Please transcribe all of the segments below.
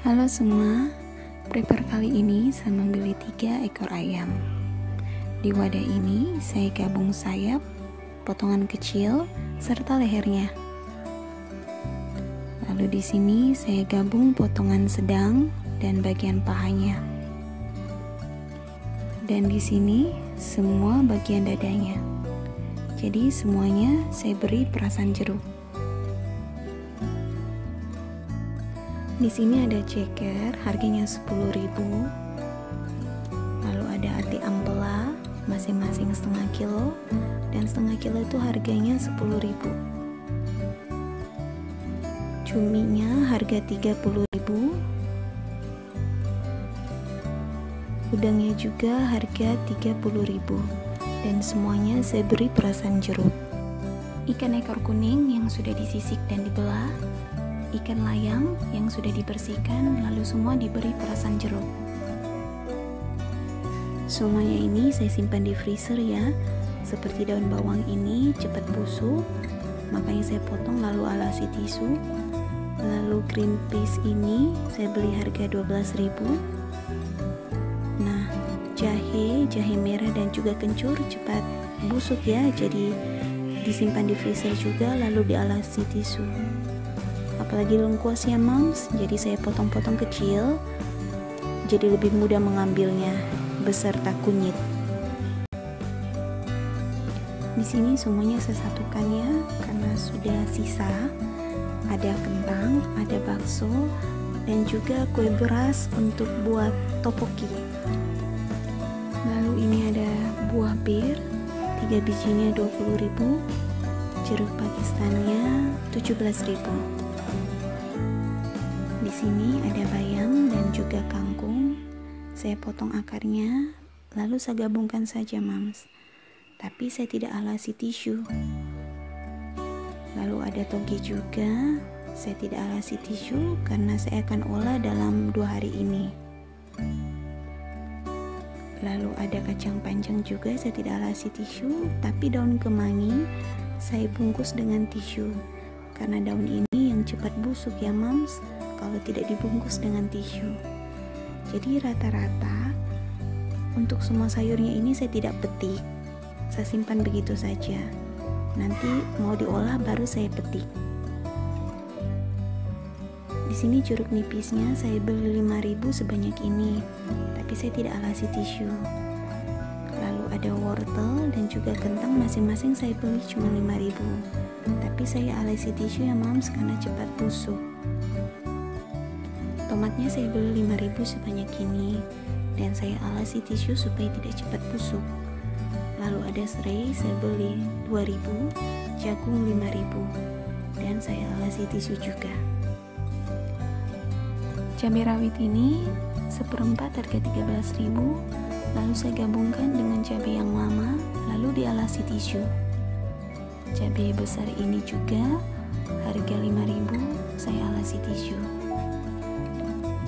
Halo semua, prepare kali ini saya membeli 3 ekor ayam. Di wadah ini saya gabung sayap, potongan kecil, serta lehernya. Lalu di sini saya gabung potongan sedang dan bagian pahanya. Dan di sini semua bagian dadanya. Jadi semuanya saya beri perasan jeruk. Di sini ada ceker, harganya 10.000. Lalu ada ati ampela, masing-masing setengah kilo, dan setengah kilo itu harganya 10.000. Cuminya harga 30.000. Udangnya juga harga 30.000. Dan semuanya saya beri perasan jeruk. Ikan ekor kuning yang sudah disisik dan dibelah, ikan layang yang sudah dibersihkan, lalu semua diberi perasan jeruk. Semuanya ini saya simpan di freezer ya. Seperti daun bawang ini cepat busuk, makanya saya potong lalu alasi tisu. Lalu green peas ini saya beli harga 12.000. Nah, jahe merah dan juga kencur cepat busuk ya, jadi disimpan di freezer juga lalu dialasi tisu. Apalagi lengkuas ya moms, jadi saya potong-potong kecil jadi lebih mudah mengambilnya beserta kunyit. Di sini semuanya saya satukan ya, karena sudah sisa. Ada kentang, ada bakso, dan juga kue beras untuk buat topoki. Lalu ini ada buah bir, 3 bijinya 20.000, jeruk Pakistannya 17.000. Di sini ada bayam dan juga kangkung. Saya potong akarnya, lalu saya gabungkan saja, mams. Tapi saya tidak alasi tisu. Lalu ada toge juga. Saya tidak alasi tisu karena saya akan olah dalam 2 hari ini. Lalu ada kacang panjang juga, saya tidak alasi tisu, tapi daun kemangi saya bungkus dengan tisu. Karena daun ini yang cepat busuk ya, mams, kalau tidak dibungkus dengan tisu. Jadi rata-rata untuk semua sayurnya ini saya tidak petik, saya simpan begitu saja, nanti mau diolah baru saya petik. Di sini jeruk nipisnya saya beli 5.000 sebanyak ini, tapi saya tidak alasi tisu. Lalu ada wortel dan juga kentang, masing-masing saya beli cuma 5.000, tapi saya alasi tisu ya mams karena cepat busuk. Tomatnya saya beli 5.000 sebanyak ini, dan saya alasi tisu supaya tidak cepat busuk. Lalu ada serai saya beli 2.000, jagung 5.000, dan saya alasi tisu juga. Cabai rawit ini 1/4 harga 13.000, lalu saya gabungkan dengan cabai yang lama lalu dialasi tisu. Cabai besar ini juga harga 5.000, saya alasi tisu.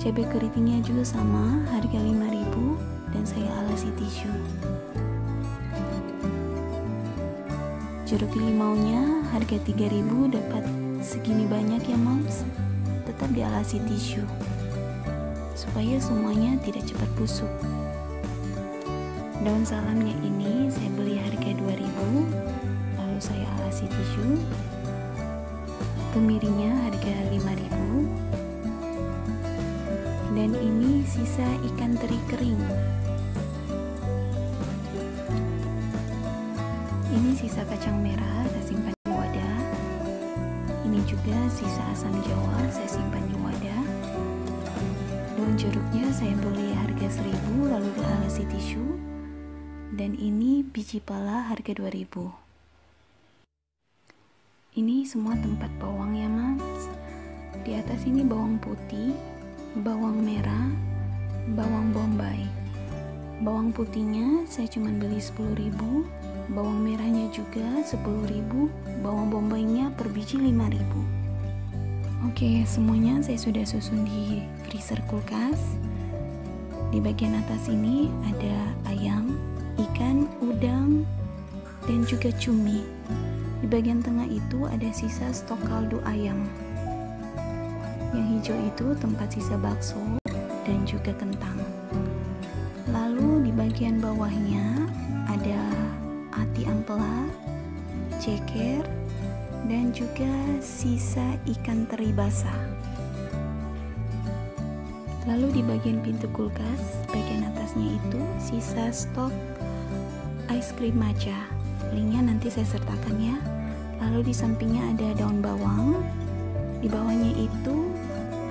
Cabai keritingnya juga sama, harga 5.000, dan saya alasi tisu. Jeruk limaunya harga 3.000, dapat segini banyak ya moms, tetap dialasi tisu supaya semuanya tidak cepat busuk. Daun salamnya ini saya beli harga 2.000, lalu saya alasi tisu. Kemirinya harga 5.000. Dan ini sisa ikan teri kering. Ini sisa kacang merah saya simpan di wadah. Ini juga sisa asam jawa saya simpan di wadah. Daun jeruknya saya beli harga 1.000 lalu dialasi tisu. Dan ini biji pala harga 2.000. Ini semua tempat bawang ya mams. Di atas ini bawang putih, bawang merah, bawang bombay. Bawang putihnya saya cuma beli 10.000, bawang merahnya juga 10.000, bawang bombaynya per biji 5.000. Oke, semuanya saya sudah susun di freezer kulkas. Di bagian atas ini ada ayam, ikan, udang, dan juga cumi. Di bagian tengah itu ada sisa stok kaldu ayam. Yang hijau itu tempat sisa bakso dan juga kentang. Lalu di bagian bawahnya ada ati ampela, ceker, dan juga sisa ikan teri basah. Lalu di bagian pintu kulkas bagian atasnya itu sisa stok ice cream matcha. Linknya nanti saya sertakan ya. Lalu di sampingnya ada daun bawang. Di bawahnya itu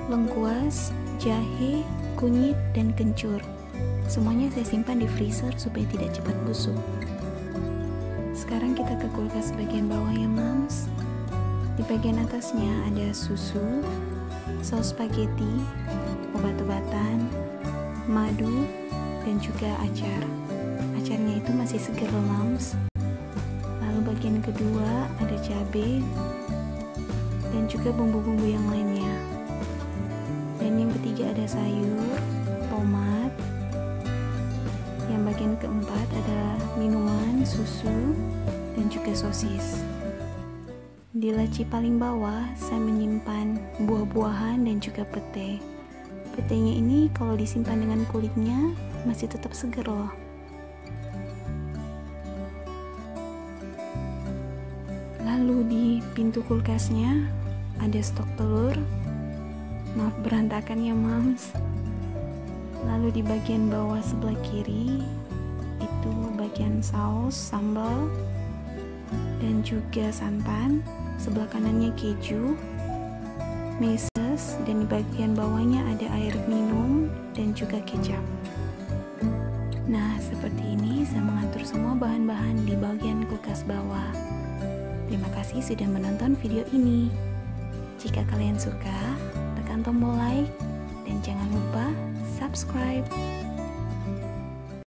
lengkuas, jahe, kunyit, dan kencur. Semuanya saya simpan di freezer supaya tidak cepat busuk. Sekarang kita ke kulkas bagian bawah ya, Mams. Di bagian atasnya ada susu, saus spaghetti, obat-obatan, madu, dan juga acar. Acarnya itu masih segar loh, Mams. Lalu bagian kedua ada cabai dan juga bumbu-bumbu yang lainnya. Dan yang ketiga ada sayur, tomat. Yang bagian keempat ada minuman, susu, dan juga sosis. Di laci paling bawah saya menyimpan buah-buahan dan juga pete. Petenya ini kalau disimpan dengan kulitnya masih tetap segar loh. Lalu di pintu kulkasnya ada stok telur. Maaf berantakan ya, Mams. Lalu di bagian bawah sebelah kiri itu bagian saus, sambal, dan juga santan. Sebelah kanannya keju, meses, dan di bagian bawahnya ada air minum dan juga kecap. Nah, seperti ini saya mengatur semua bahan-bahan di bagian kulkas bawah. Terima kasih sudah menonton video ini. Jika kalian suka, tekan tombol like dan jangan lupa subscribe.